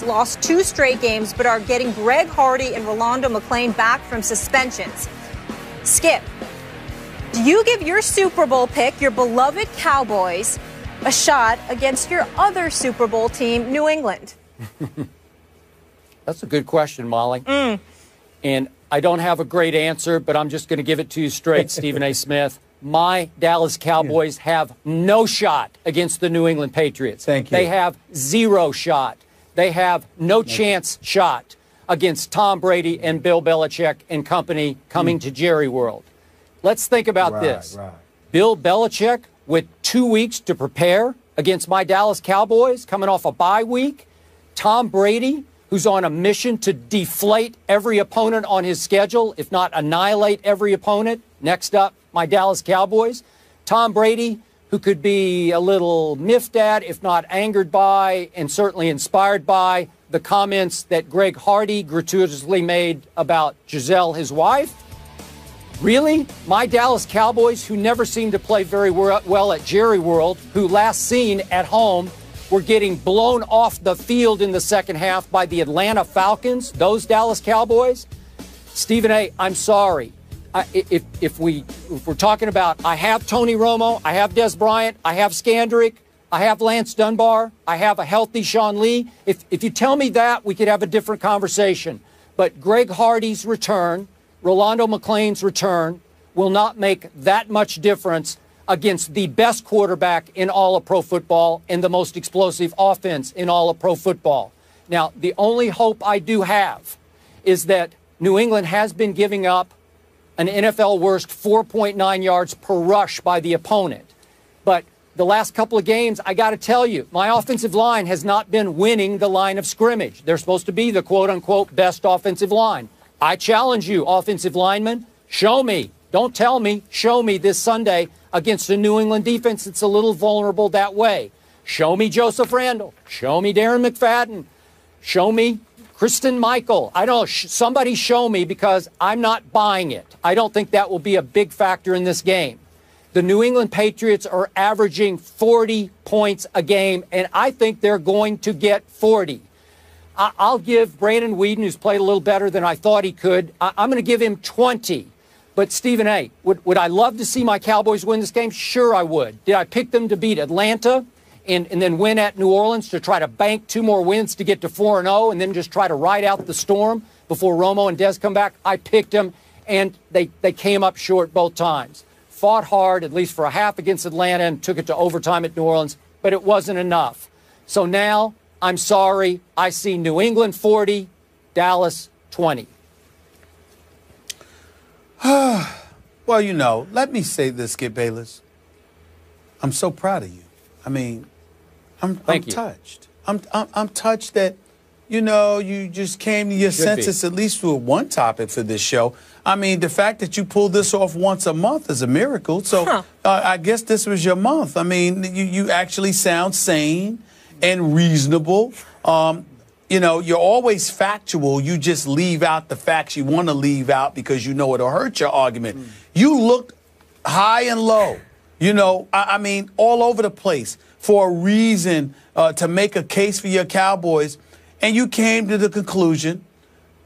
has lost 2 straight games but are getting Greg Hardy and Rolando McClain back from suspensions. Skip, do you give your Super Bowl pick, your beloved Cowboys, a shot against your other Super Bowl team, New England? That's a good question, Molly. And I don't have a great answer, but I'm just going to give it to you straight, Stephen A. Smith. My Dallas Cowboys have no shot against the New England Patriots. Thank you. They have 0 shot. They have no chance shot against Tom Brady and Bill Belichick and company coming to Jerry World. Let's think about this. Bill Belichick with 2 weeks to prepare against my Dallas Cowboys coming off a bye week. Tom Brady, who's on a mission to deflate every opponent on his schedule, if not annihilate every opponent. Next up, my Dallas Cowboys. Tom Brady, who could be a little miffed at, if not angered by, and certainly inspired by the comments that Greg Hardy gratuitously made about Giselle, his wife. Really? My Dallas Cowboys, who never seemed to play very well at Jerry World, who last seen at home were getting blown off the field in the second half by the Atlanta Falcons, those Dallas Cowboys? Stephen A., I'm sorry. If we're talking about, I have Tony Romo, I have Dez Bryant, I have Skandrick, I have Lance Dunbar, I have a healthy Sean Lee. If you tell me that, we could have a different conversation. But Greg Hardy's return, Rolando McClain's return, will not make that much difference against the best quarterback in all of pro football and the most explosive offense in all of pro football. Now, the only hope I do have is that New England has been giving up an NFL worst 4.9 yards per rush by the opponent. But the last couple of games, I got to tell you, my offensive line has not been winning the line of scrimmage. They're supposed to be the quote-unquote best offensive line. I challenge you, offensive linemen, show me. Don't tell me, show me this Sunday against a New England defense that's a little vulnerable that way. Show me Joseph Randle. Show me Darren McFadden. Show me Kristen Michael. I don't know. Somebody show me, because I'm not buying it. I don't think that will be a big factor in this game. The New England Patriots are averaging 40 points a game, and I think they're going to get 40. I'll give Brandon Weeden, who's played a little better than I thought he could, I'm going to give him 20. But Stephen A., would I love to see my Cowboys win this game? Sure I would. Did I pick them to beat Atlanta and then win at New Orleans to try to bank 2 more wins to get to 4-0 and then just try to ride out the storm before Romo and Dez come back? I picked them, and they came up short both times. Fought hard, at least for a half, against Atlanta and took it to overtime at New Orleans, but it wasn't enough. So now, I'm sorry, I see New England 40, Dallas 20. Well, you know, let me say this, Skip Bayless. I'm so proud of you. I mean, I'm touched. I'm touched that, you know, you just came to your senses at least for one topic for this show. I mean, the fact that you pull this off once a month is a miracle. So I guess this was your month. I mean, you actually sound sane and reasonable. You know, you're always factual. You just leave out the facts you want to leave out because you know it'll hurt your argument. You looked high and low, you know, I mean, all over the place for a reason to make a case for your Cowboys. And you came to the conclusion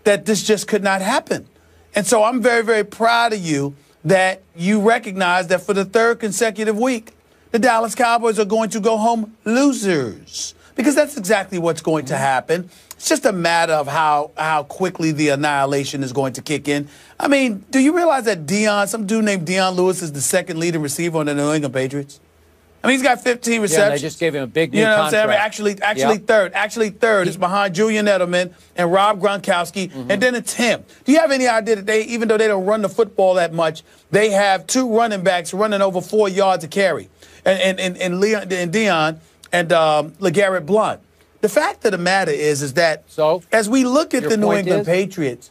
that this just could not happen. And so I'm very, very proud of you that you recognize that for the 3rd consecutive week, the Dallas Cowboys are going to go home losers. Because that's exactly what's going to happen. It's just a matter of how quickly the annihilation is going to kick in. I mean, do you realize that some dude named Dion Lewis is the 2nd leading receiver on the New England Patriots? I mean, he's got 15 receptions. Yeah, they just gave him a big new contract. You know what I'm saying? Actually third. It's behind Julian Edelman and Rob Gronkowski, and then it's him. Do you have any idea that they, even though they don't run the football that much, they have 2 running backs running over 4 yards a carry, and Dion and Legarrette Blunt. The fact of the matter is that as we look at the New England Patriots,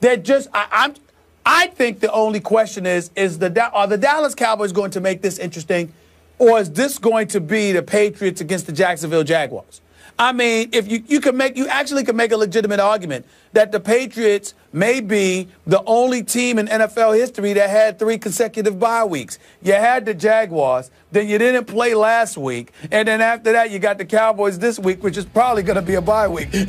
they're just I think the only question are the Dallas Cowboys going to make this interesting, or is this going to be the Patriots against the Jacksonville Jaguars? I mean, if you can make, you actually can make a legitimate argument that the Patriots may be the only team in NFL history that had 3 consecutive bye weeks. You had the Jaguars, then you didn't play last week, and then after that you got the Cowboys this week, which is probably going to be a bye week. You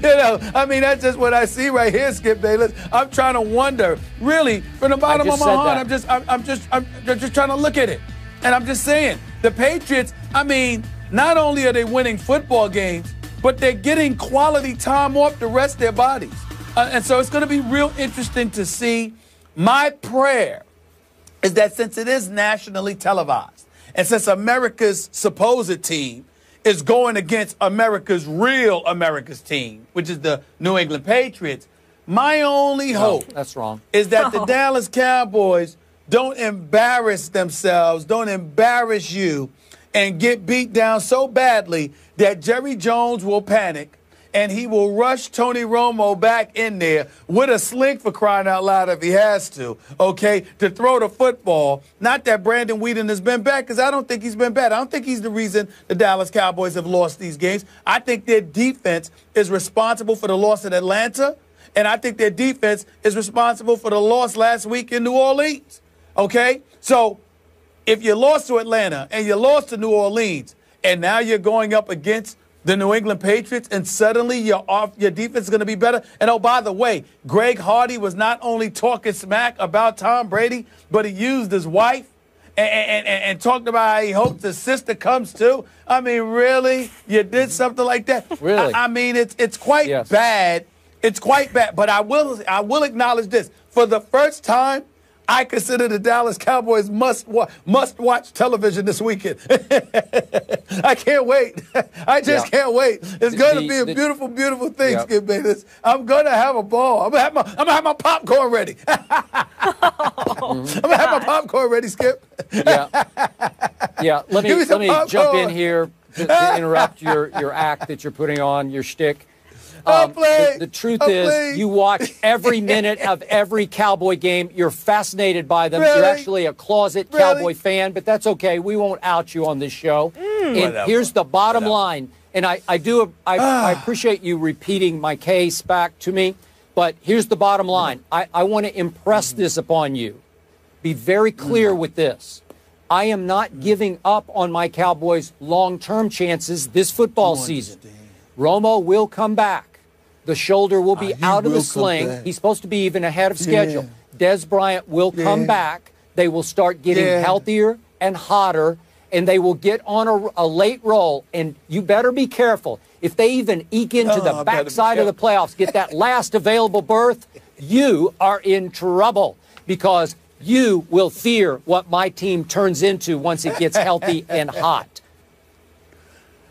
know, I mean, that's just what I see right here, Skip Bayless. I'm trying to wonder, really, from the bottom of my heart. I'm just trying to look at it, and I'm just saying the Patriots. I mean, not only are they winning football games, but they're getting quality time off to rest their bodies. And so it's going to be real interesting to see. My prayer is that since it is nationally televised, and since America's supposed team is going against America's real America's team, which is the New England Patriots, my only hope is that the Dallas Cowboys don't embarrass themselves, don't embarrass you, and get beat down so badly that Jerry Jones will panic and he will rush Tony Romo back in there with a sling, for crying out loud, if he has to, okay, to throw the football. Not that Brandon Weeden has been bad, because I don't think he's been bad. I don't think he's the reason the Dallas Cowboys have lost these games. I think their defense is responsible for the loss in Atlanta, and I think their defense is responsible for the loss last week in New Orleans, okay? So if you lost to Atlanta and you lost to New Orleans, and now you're going up against the New England Patriots, and suddenly your defense is going to be better. And, oh, by the way, Greg Hardy was not only talking smack about Tom Brady, but he used his wife and talked about how he hopes his sister comes too. I mean, really? You did something like that? Really? I mean, it's quite bad. It's quite bad. But I will acknowledge this. For the first time, I consider the Dallas Cowboys must watch television this weekend. I can't wait. I just can't wait. It's going to be a beautiful, beautiful thing, Skip Bayless. I'm going to have a ball. I'm going to have my popcorn ready. I'm going to have my popcorn ready, Skip. Let me jump in here to interrupt your act that you're putting on, your shtick. The truth is, you watch every minute of every Cowboy game. You're fascinated by them. Really? You're actually a closet Cowboy fan, but that's okay. We won't out you on this show. And here's the bottom line. And I appreciate you repeating my case back to me, but here's the bottom line. I want to impress this upon you. Be very clear with this. I am not giving up on my Cowboys' long-term chances this football season. Romo will come back. The shoulder will be out of the sling. He's supposed to be even ahead of schedule. Dez Bryant will come back. They will start getting healthier and hotter, and they will get on a late roll. And you better be careful. If they even eke into the backside of the playoffs, get that last available berth, you are in trouble, because you will fear what my team turns into once it gets healthy and hot.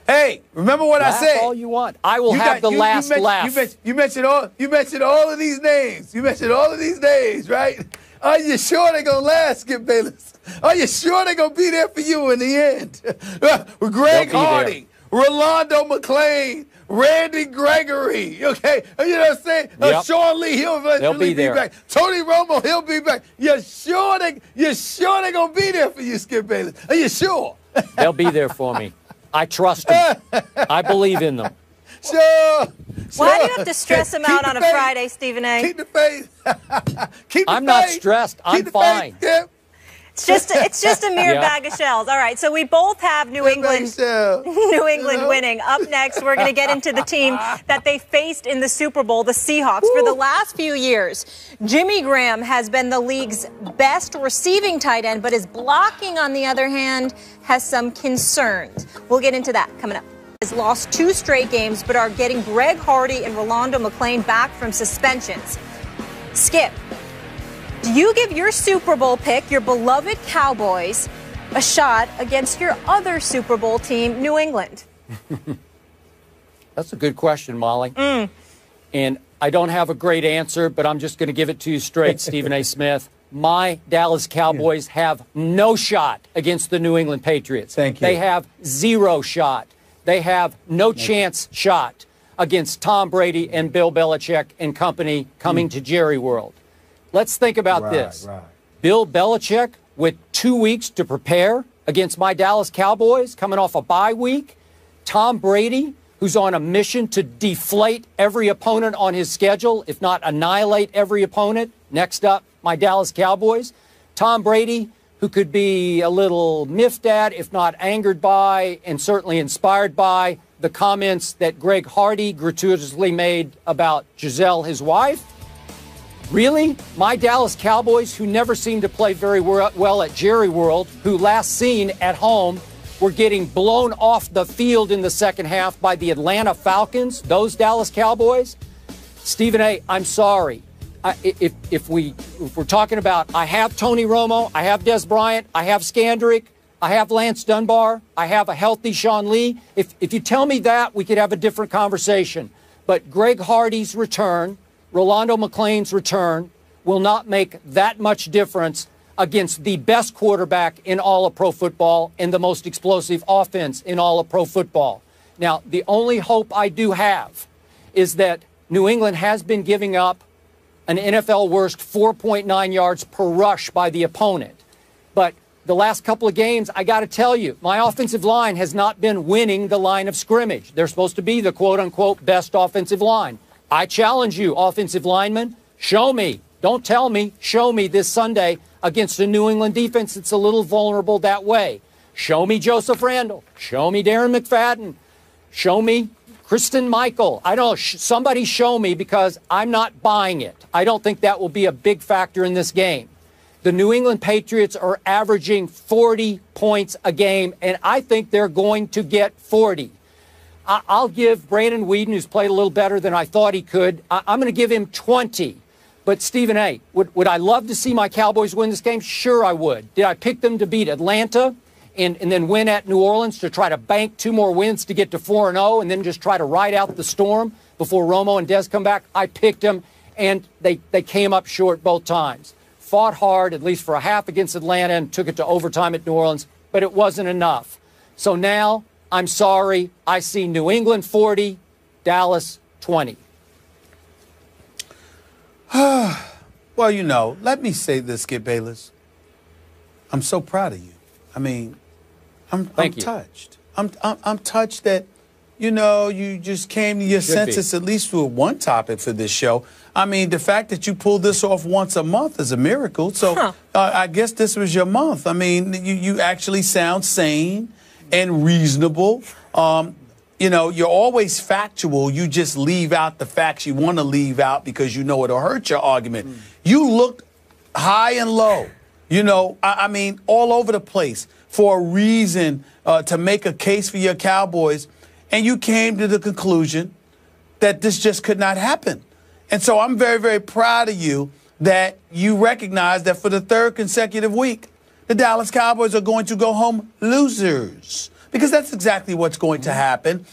Hey, remember what I said. That's all you want. I will have the last laugh. You mentioned all of these names. You mentioned all of these names, right? Are you sure they're going to last, Skip Bayless? Are you sure they're going to be there for you in the end? Greg Hardy, Rolando McClain, Randy Gregory, okay? You know what I'm saying? Sean Lee, he'll be back. Tony Romo, he'll be back. You sure they're going to be there for you, Skip Bayless? Are you sure? They'll be there for me. I trust them. I believe in them. Sure. Why do you have to stress them out on a Friday, Stephen A? Keep the faith. I'm not stressed. I'm fine. It's just a mere bag of shells. All right, so we both have New England winning. Up next, we're going to get into the team that they faced in the Super Bowl, the Seahawks. Ooh. For the last few years, Jimmy Graham has been the league's best receiving tight end, but his blocking, on the other hand, has some concerns. We'll get into that coming up. Has lost 2 straight games, but are getting Greg Hardy and Rolando McClain back from suspensions. Skip, do you give your Super Bowl pick, your beloved Cowboys, a shot against your other Super Bowl team, New England? That's a good question, Molly. And I don't have a great answer, but I'm just going to give it to you straight, Stephen A. Smith. My Dallas Cowboys have no shot against the New England Patriots. Thank you. They have 0 shot. They have no chance shot against Tom Brady and Bill Belichick and company coming to Jerry World. Let's think about this. Bill Belichick, with 2 weeks to prepare against my Dallas Cowboys, coming off a bye week, Tom Brady, who's on a mission to deflate every opponent on his schedule, if not annihilate every opponent. Next up, my Dallas Cowboys. Tom Brady, who could be a little miffed at, if not angered by, and certainly inspired by the comments that Greg Hardy gratuitously made about Giselle, his wife. Really? My Dallas Cowboys, who never seem to play very well at Jerry World, who last seen at home were getting blown off the field in the second half by the Atlanta Falcons, those Dallas Cowboys? Stephen A., I'm sorry. If we're talking about, I have Tony Romo, I have Dez Bryant, I have Skandrick, I have Lance Dunbar, I have a healthy Sean Lee. If you tell me that, we could have a different conversation. But Greg Hardy's return, Rolando McClain's return, will not make that much difference against the best quarterback in all of pro football and the most explosive offense in all of pro football. Now, the only hope I do have is that New England has been giving up an NFL worst 4.9 yards per rush by the opponent. But the last couple of games, I got to tell you, my offensive line has not been winning the line of scrimmage. They're supposed to be the quote-unquote best offensive line. I challenge you, offensive linemen, show me. Don't tell me, show me this Sunday against a New England defense that's a little vulnerable that way. Show me Joseph Randle. Show me Darren McFadden. Show me Kristen Michael. I don't know. Somebody show me, because I'm not buying it. I don't think that will be a big factor in this game. The New England Patriots are averaging 40 points a game, and I think they're going to get 40. I'll give Brandon Weeden, who's played a little better than I thought he could, I'm going to give him 20. But Stephen A., would I love to see my Cowboys win this game? Sure I would. Did I pick them to beat Atlanta and then win at New Orleans to try to bank two more wins to get to 4-0 and then just try to ride out the storm before Romo and Dez come back? I picked them, and they came up short both times. Fought hard, at least for a half, against Atlanta and took it to overtime at New Orleans, but it wasn't enough. So now, I'm sorry, I see New England 40, Dallas 20. Well, you know, let me say this, Skip Bayless. I'm so proud of you. I mean, I'm touched. I'm touched that, you know, you just came to your senses at least for one topic for this show. I mean, the fact that you pull this off once a month is a miracle. So I guess this was your month. I mean, you actually sound sane and reasonable. You know, you're always factual. You just leave out the facts you want to leave out because you know it'll hurt your argument. You looked high and low, you know, I mean, all over the place for a reason to make a case for your Cowboys. And you came to the conclusion that this just could not happen. And so I'm very, very proud of you that you recognize that for the third consecutive week, the Dallas Cowboys are going to go home losers. Because that's exactly what's going to happen.